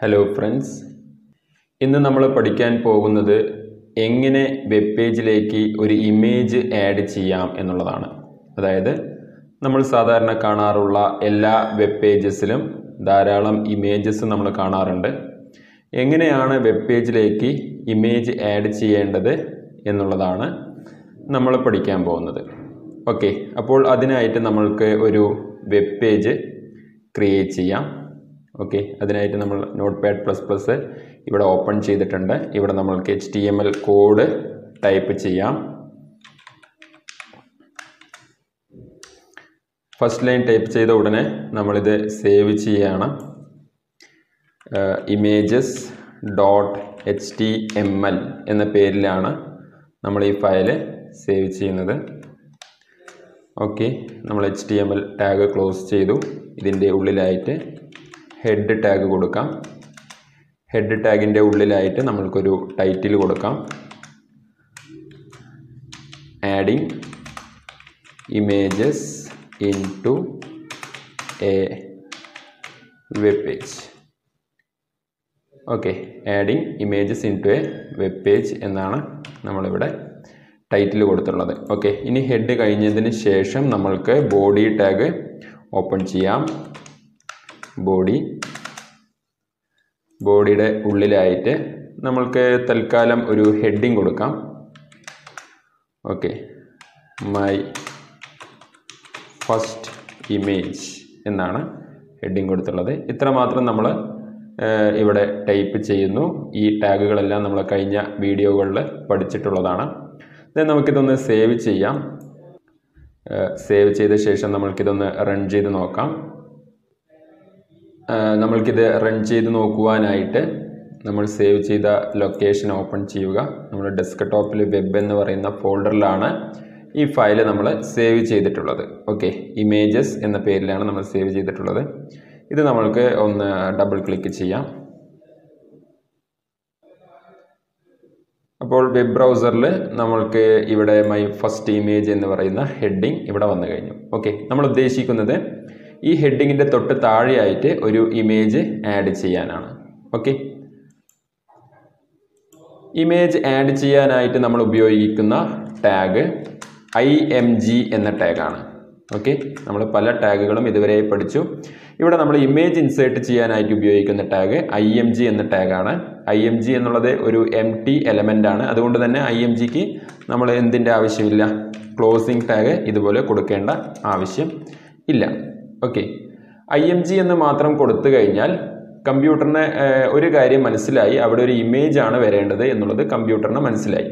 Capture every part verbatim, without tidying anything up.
Hello friends. ഇന്ന് നമ്മൾ പഠിക്കാൻ പോകുന്നത് എങ്ങനെ വെബ് പേജിലേക്ക് ഒരു ഇമേജ് ആഡ് ചെയ്യാം എന്നുള്ളതാണ്. അതായത് നമ്മൾ സാധാരണ കാണാറുള്ള എല്ലാ വെബ് പേജസിലും ധാരാളം ഇമേജസ് നമ്മൾ കാണാറുണ്ട്. എങ്ങനെയാണ് വെബ് പേജിലേക്ക് ഇമേജ് ആഡ് ചെയ്യേണ്ടത് എന്നുള്ളതാണ് നമ്മൾ പഠിക്കാൻ പോകുന്നത്. ഓക്കേ, അപ്പോൾ അതിനായിട്ട് നമ്മൾക്ക് ഒരു വെബ് പേജ് ക്രിയേറ്റ് ചെയ്യാം. ഓക്കെ, അതിനായിട്ട് നമ്മൾ നോട്ട് പാഡ് പ്ലസ് പ്ലസ് ഇവിടെ ഓപ്പൺ ചെയ്തിട്ടുണ്ട്. ഇവിടെ നമ്മൾക്ക് H T M L code type ചെയ്യാം. ഫസ്റ്റ് ലൈൻ ടൈപ്പ് ചെയ്ത ഉടനെ നമ്മളിത് സേവ് ചെയ്യുകയാണ്. Images dot H T M L എന്ന പേരിലാണ് നമ്മൾ ഈ ഫയൽ സേവ് ചെയ്യുന്നത്. ഓക്കെ, നമ്മൾ H T M L tag close ചെയ്തു. ഇതിൻ്റെ ഉള്ളിലായിട്ട് ഹെഡ് ടാഗ് കൊടുക്കാം. ഹെഡ് ടാഗിൻ്റെ ഉള്ളിലായിട്ട് നമ്മൾക്കൊരു ടൈറ്റിൽ കൊടുക്കാം. Adding images in to a web page. Okay, adding images in to a web page എന്നാണ് നമ്മളിവിടെ ടൈറ്റിൽ കൊടുത്തുള്ളത്. ഓക്കെ, ഇനി ഹെഡ് കഴിഞ്ഞതിന് ശേഷം നമ്മൾക്ക് ബോഡി ടാഗ് ഓപ്പൺ ചെയ്യാം. ബോഡി ബോഡിയുടെ ഉള്ളിലായിട്ട് നമ്മൾക്ക് തൽക്കാലം ഒരു ഹെഡിങ് കൊടുക്കാം. ഓക്കെ, മൈ ഫസ്റ്റ് ഇമേജ് എന്നാണ് ഹെഡിങ് കൊടുത്തുള്ളത്. ഇത്രമാത്രം നമ്മൾ ഇവിടെ ടൈപ്പ് ചെയ്യുന്നു. ഈ ടാഗുകളെല്ലാം നമ്മൾ കഴിഞ്ഞ വീഡിയോകളിൽ പഠിച്ചിട്ടുള്ളതാണ്. ദെൻ നമുക്കിതൊന്ന് സേവ് ചെയ്യാം. സേവ് ചെയ്ത ശേഷം നമ്മൾക്കിതൊന്ന് റൺ ചെയ്ത് നോക്കാം. നമ്മൾക്കിത് റൺ ചെയ്ത് നോക്കുവാനായിട്ട് നമ്മൾ സേവ് ചെയ്ത ലൊക്കേഷൻ ഓപ്പൺ ചെയ്യുക. നമ്മൾ ഡെസ്ക്ടോപ്പിൽ വെബ് എന്ന് പറയുന്ന ഫോൾഡറിലാണ് ഈ ഫയൽ നമ്മൾ സേവ് ചെയ്തിട്ടുള്ളത്. ഓക്കെ, ഇമേജസ് എന്ന പേരിലാണ് നമ്മൾ സേവ് ചെയ്തിട്ടുള്ളത്. ഇത് നമ്മൾക്ക് ഒന്ന് ഡബിൾ ക്ലിക്ക് ചെയ്യാം. അപ്പോൾ വെബ് ബ്രൗസറിൽ നമ്മൾക്ക് ഇവിടെ മൈ ഫസ്റ്റ് ഇമേജ് എന്ന് പറയുന്ന ഹെഡിങ് ഇവിടെ വന്നു കഴിഞ്ഞു. ഓക്കെ, നമ്മൾ ഉദ്ദേശിക്കുന്നത് ഈ ഹെഡിങ്ങിൻ്റെ തൊട്ട് താഴെയായിട്ട് ഒരു ഇമേജ് ആഡ് ചെയ്യാനാണ്. ഓക്കെ, ഇമേജ് ആഡ് ചെയ്യാനായിട്ട് നമ്മൾ ഉപയോഗിക്കുന്ന ടാഗ് ഐ എം ജി എന്ന ടാഗാണ്. ഓക്കെ, നമ്മൾ പല ടാഗുകളും ഇതുവരെ പഠിച്ചു. ഇവിടെ നമ്മൾ ഇമേജ് ഇൻസേർട്ട് ചെയ്യാനായിട്ട് ഉപയോഗിക്കുന്ന ടാഗ് ഐ എം ജി എന്ന ടാഗാണ്. ഐ എം ജി എന്നുള്ളത് ഒരു എം ടി എലമെൻ്റ് ആണ്. അതുകൊണ്ട് തന്നെ ഐ എം ജിക്ക് നമ്മൾ എന്തിൻ്റെ ആവശ്യമില്ല, ക്ലോസിംഗ് ടാഗ് ഇതുപോലെ കൊടുക്കേണ്ട ആവശ്യം ഇല്ല. ഓക്കെ, ഐ എം ജി എന്ന് മാത്രം കൊടുത്തു കഴിഞ്ഞാൽ കമ്പ്യൂട്ടറിന് ഒരു കാര്യം മനസ്സിലായി, അവിടെ ഒരു ഇമേജ് ആണ് വരേണ്ടത് എന്നുള്ളത് കമ്പ്യൂട്ടറിന് മനസ്സിലായി.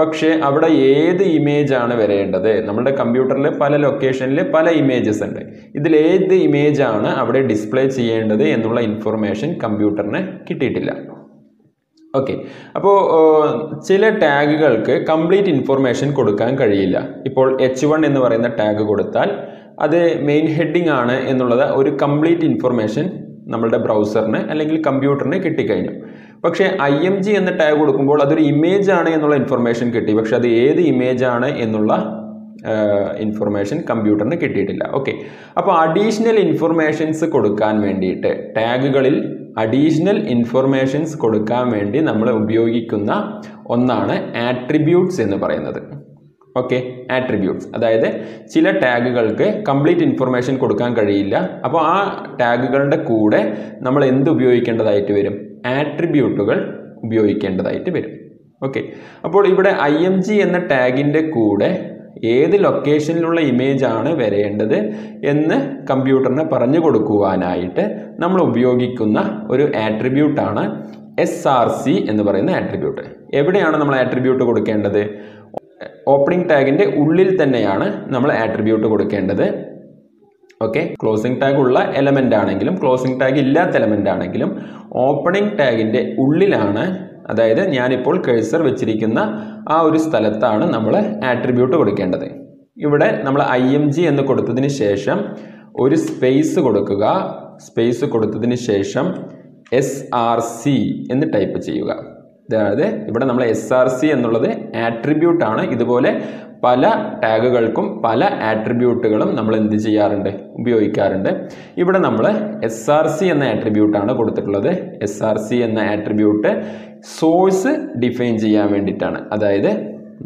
പക്ഷേ അവിടെ ഏത് ഇമേജ് ആണ് വരേണ്ടത്? നമ്മുടെ കമ്പ്യൂട്ടറിൽ പല ലൊക്കേഷനിൽ പല ഇമേജസ് ഉണ്ട്. ഇതിലേത് ഇമേജ് ആണ് അവിടെ ഡിസ്പ്ലേ ചെയ്യേണ്ടത് എന്നുള്ള ഇൻഫർമേഷൻ കമ്പ്യൂട്ടറിന് കിട്ടിയിട്ടില്ല. ഓക്കെ, അപ്പോൾ ചില ടാഗുകൾക്ക് കംപ്ലീറ്റ് ഇൻഫർമേഷൻ കൊടുക്കാൻ കഴിയില്ല. ഇപ്പോൾ എച്ച് വൺ എന്ന് പറയുന്ന ടാഗ് കൊടുത്താൽ അത് മെയിൻ ഹെഡിങ് ആണ് എന്നുള്ളത് ഒരു കംപ്ലീറ്റ് ഇൻഫർമേഷൻ നമ്മളുടെ ബ്രൗസറിന് അല്ലെങ്കിൽ കമ്പ്യൂട്ടറിന് കിട്ടിക്കഴിഞ്ഞു. പക്ഷേ ഐ എം ജി എന്ന ടാഗ് കൊടുക്കുമ്പോൾ അതൊരു ഇമേജ് ആണ് എന്നുള്ള ഇൻഫർമേഷൻ കിട്ടി. പക്ഷെ അത് ഏത് ഇമേജ് ആണ് എന്നുള്ള ഇൻഫർമേഷൻ കമ്പ്യൂട്ടറിന് കിട്ടിയിട്ടില്ല. ഓക്കെ, അപ്പോൾ അഡീഷണൽ ഇൻഫർമേഷൻസ് കൊടുക്കാൻ വേണ്ടിയിട്ട് ടാഗുകളിൽ അഡീഷണൽ ഇൻഫർമേഷൻസ് കൊടുക്കാൻ വേണ്ടി നമ്മൾ ഉപയോഗിക്കുന്ന ഒന്നാണ് ആട്രിബ്യൂട്ട്സ് എന്ന് പറയുന്നത്. ഓക്കെ, ആട്രിബ്യൂട്ട്സ് അതായത് ചില ടാഗുകൾക്ക് കംപ്ലീറ്റ് ഇൻഫർമേഷൻ കൊടുക്കാൻ കഴിയില്ല. അപ്പോൾ ആ ടാഗുകളുടെ കൂടെ നമ്മൾ എന്ത് ഉപയോഗിക്കേണ്ടതായിട്ട് വരും? ആട്രിബ്യൂട്ടുകൾ ഉപയോഗിക്കേണ്ടതായിട്ട് വരും. ഓക്കെ, അപ്പോൾ ഇവിടെ ഐ എം ജി എന്ന ടാഗിൻ്റെ കൂടെ ഏത് ലൊക്കേഷനിലുള്ള ഇമേജ് ആണ് വരേണ്ടത് എന്ന് കമ്പ്യൂട്ടറിന് പറഞ്ഞു കൊടുക്കുവാനായിട്ട് നമ്മൾ ഉപയോഗിക്കുന്ന ഒരു ആട്രിബ്യൂട്ടാണ് എസ് ആർ സി എന്ന് പറയുന്ന ആട്രിബ്യൂട്ട്. എവിടെയാണ് നമ്മൾ ആട്രിബ്യൂട്ട് കൊടുക്കേണ്ടത്? ഓപ്പണിംഗ് ടാഗിൻ്റെ ഉള്ളിൽ തന്നെയാണ് നമ്മൾ ആട്രിബ്യൂട്ട് കൊടുക്കേണ്ടത്. ഓക്കെ, ക്ലോസിംഗ് ടാഗ് ഉള്ള എലമെൻ്റ് ആണെങ്കിലും ക്ലോസിംഗ് ടാഗ് ഇല്ലാത്ത എലമെൻ്റ് ആണെങ്കിലും ഓപ്പണിംഗ് ടാഗിൻ്റെ ഉള്ളിലാണ്, അതായത് ഞാനിപ്പോൾ കഴ്സർ വെച്ചിരിക്കുന്ന ആ ഒരു സ്ഥലത്താണ് നമ്മൾ ആട്രിബ്യൂട്ട് കൊടുക്കേണ്ടത്. ഇവിടെ നമ്മൾ ഐ എം ജി എന്ന് കൊടുത്തതിന് ശേഷം ഒരു സ്പേസ് കൊടുക്കുക. സ്പേസ് കൊടുത്തതിന് ശേഷം എസ് ആർ സി എന്ന് ടൈപ്പ് ചെയ്യുക. S R C എന്നുള്ള attribute ആണ് ഇതുപോലെ പല ടാഗുകൾക്കും പല ആട്രിബ്യൂട്ടുകളും നമ്മൾ എന്തു ചെയ്യാറുണ്ട് ഉപയോഗിക്കാറുണ്ട് ഇവിടെ നമ്മൾ S R C എന്ന ആട്രിബ്യൂട്ട് ആണ് കൊടുത്തിട്ടുള്ളത് S R C എന്ന ആട്രിബ്യൂട്ട് സോഴ്സ് ഡിഫൈൻ ചെയ്യാൻ വേണ്ടിട്ടാണ് അതായത്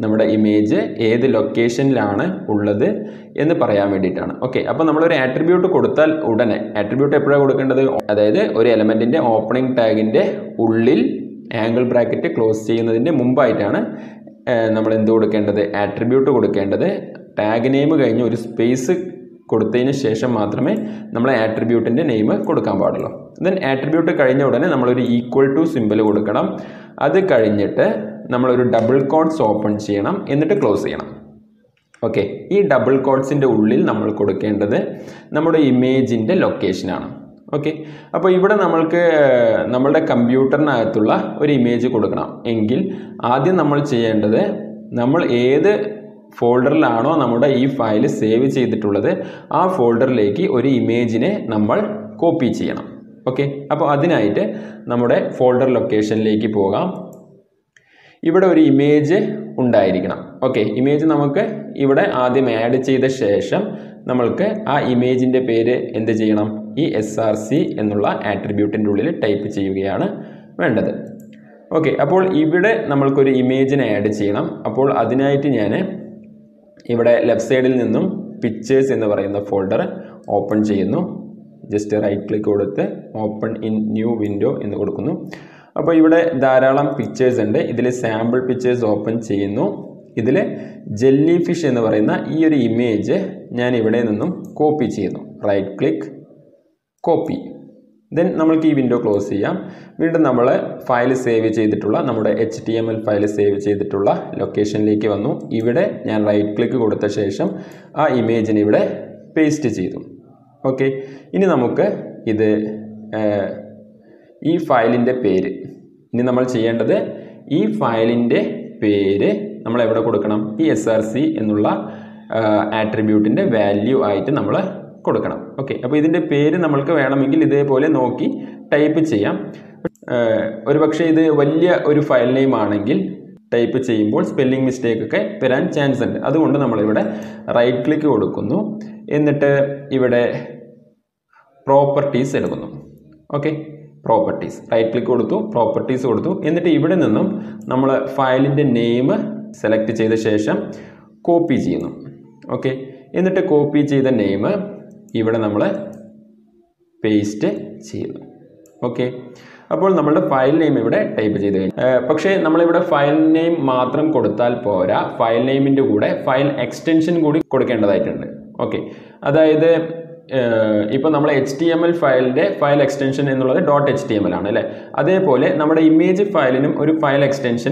നമ്മുടെ ഇമേജ് ഏത് ലൊക്കേഷനിലാണ് ഉള്ളത് എന്ന് പറയാൻ വേണ്ടിട്ടാണ് ഓക്കേ അപ്പോൾ നമ്മൾ ഒരു ആട്രിബ്യൂട്ട് കൊടുത്താൽ ഉടനെ ആട്രിബ്യൂട്ട് എപ്പോഴാ കൊടുക്കേണ്ടത് അതായത് ഒരു എലിമെന്റിന്റെ ഓപ്പണിംഗ് ടാഗിന്റെ ഉള്ളിൽ angle bracket close ചെയ്യുന്നതിന്റെ മുൻപായിട്ടാണ് നമ്മൾ എന്തു കൊടുക്കേണ്ടത് attribute കൊടുക്കേണ്ടത് tag name കഴിഞ്ഞു ഒരു space കൊടുത്തതിനു ശേഷം മാത്രമേ നമ്മൾ attribute ന്റെ name കൊടുക്കാൻ പാടുള്ളൂ then attribute കഴിഞ്ഞ ഉടനെ നമ്മൾ ഒരു equal to symbol കൊടുക്കണം അത് കഴിഞ്ഞിട്ട് നമ്മൾ ഒരു double quotes open ചെയ്യണം എന്നിട്ട് close ചെയ്യണം okay ഈ double quotes ന്റെ ഉള്ളിൽ നമ്മൾ കൊടുക്കേണ്ടത് നമ്മുടെ image ന്റെ location ആണ് Okay, now we have a computer image. Engil, that is what we have to do. This folder is saved in this folder. We will copy this image. Okay, now we have to go to the folder location. Here is an image. Okay, image we have to add this image. E S R C attribute in the type of Okay, now we will add an image. Now, left side pictures in the folder. Open just right click open in new window. Now, we will add pictures and sample pictures open. Jellyfish in the image. Copy right click. Copy. Then we will close the window. We will file save H T M L file save location. Here, right click on the image and paste it. Okay. Now we will name this file. We will name this file. We will S R C attribute value. Okay, now we will type this name. Type this file name. Type this name. Spelling mistake. That's why we right click here. Properties. Okay, properties. Right click here. Properties. Here, file name. Select the copy. Okay, now copy the name. Here we will paste it. Okay. Now we will type file name. But we will type file name. File name is file extension. Okay. That is Uh, now we have H T M L file, file extension is .html. That is why we image file a file extension.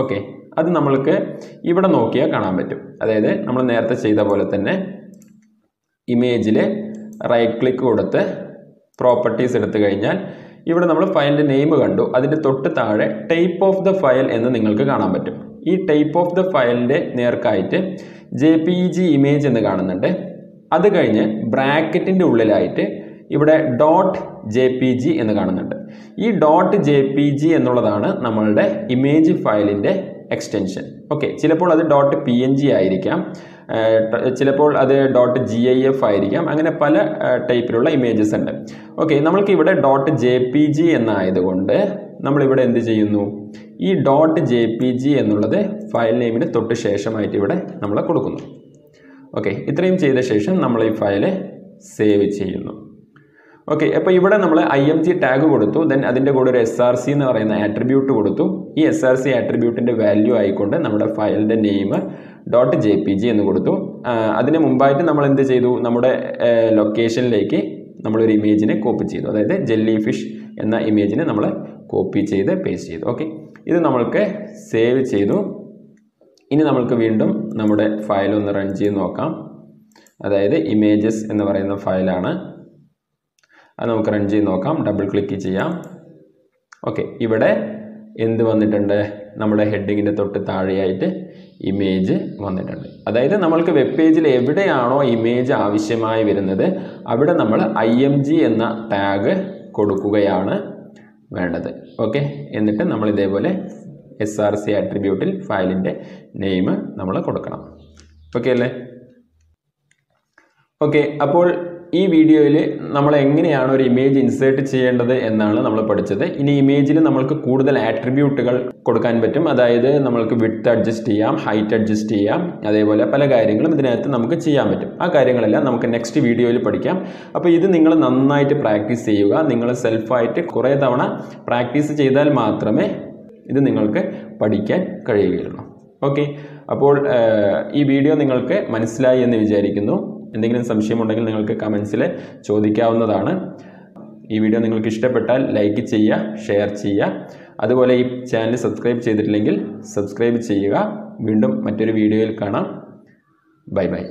Okay. That is why we will see here. That is why we image right click properties here we have file name that is type of the file this type of the file is J P G image that is bracket here dot J P G this dot J P G is image file extension okay chilapol adu dot png ayirikkam chilapol adu dot gif ayirikkam angane pala type ilulla images undu okay namalku ivide dot jpg enna ayidukonde nammal ivide endu cheyyunu ee dot jpg ennullathu file name ine thottu shesham ayittu ivide nammal kodukkunu okay ithrayum cheyda shesham nammal ee file save cheyyunu Okay, now we have I M G tag, then we have S R C attribute. This S R C attribute is the value icon, our file name .jpg. That is Mumbai, we location, we image copy. That is jellyfish image, we copy and paste. Okay, this we save. Now we run file. That is images file. And we will double click okay here we heading image that is we web page image avishamayi varunathu avide nammal img enna tag വേണ്ടത്. Okay, എന്നിട്ട് നമ്മൾ ഇതേപോലെ S R C ആട്രിബ്യൂട്ടിൽ ഫയലിൻ്റെ name നമ്മൾ കൊടുക്കണം. Okay അല്ലേ? Okay, അപ്പോൾ ഈ വീഡിയോയിൽ നമ്മൾ എങ്ങനെയാണ് ഒരു ഇമേജ് ഇൻസേർട്ട് ചെയ്യേണ്ടത് എന്നാണ് നമ്മൾ പഠിച്ചത്. ഇനി ഇമേജിൽ നമ്മൾക്ക് കൂടുതൽ ആട്രിബ്യൂട്ടുകൾ കൊടുക്കാൻ പറ്റും. അതായത് നമ്മൾക്ക് വിഡ്ത്ത് അഡ്ജസ്റ്റ് ചെയ്യാം, ഹൈറ്റ് അഡ്ജസ്റ്റ് ചെയ്യാം, അതേപോലെ പല കാര്യങ്ങളും ഇതിനകത്ത് നമുക്ക് ചെയ്യാൻ പറ്റും. ആ കാര്യങ്ങളെല്ലാം നമുക്ക് നെക്സ്റ്റ് വീഡിയോയിൽ പഠിക്കാം. അപ്പോൾ ഇത് നിങ്ങൾ നന്നായിട്ട് പ്രാക്ടീസ് ചെയ്യുക. നിങ്ങൾ സെൽഫായിട്ട് കുറേ തവണ പ്രാക്ടീസ് ചെയ്താൽ മാത്രമേ ഇത് നിങ്ങൾക്ക് പഠിക്കാൻ കഴിയുകയുള്ളൂ. ഓക്കെ, അപ്പോൾ ഈ വീഡിയോ നിങ്ങൾക്ക് മനസ്സിലായി എന്ന് വിചാരിക്കുന്നു. എന്തെങ്കിലും സംശയമുണ്ടെങ്കിൽ നിങ്ങൾക്ക് കമൻസിൽ ചോദിക്കാവുന്നതാണ്. ഈ വീഡിയോ നിങ്ങൾക്ക് ഇഷ്ടപ്പെട്ടാൽ ലൈക്ക് ചെയ്യുക, ഷെയർ ചെയ്യുക. അതുപോലെ ഈ ചാനൽ സബ്സ്ക്രൈബ് ചെയ്തിട്ടില്ലെങ്കിൽ സബ്സ്ക്രൈബ് ചെയ്യുക. വീണ്ടും മറ്റൊരു വീഡിയോയിൽ കാണാം. Bye by.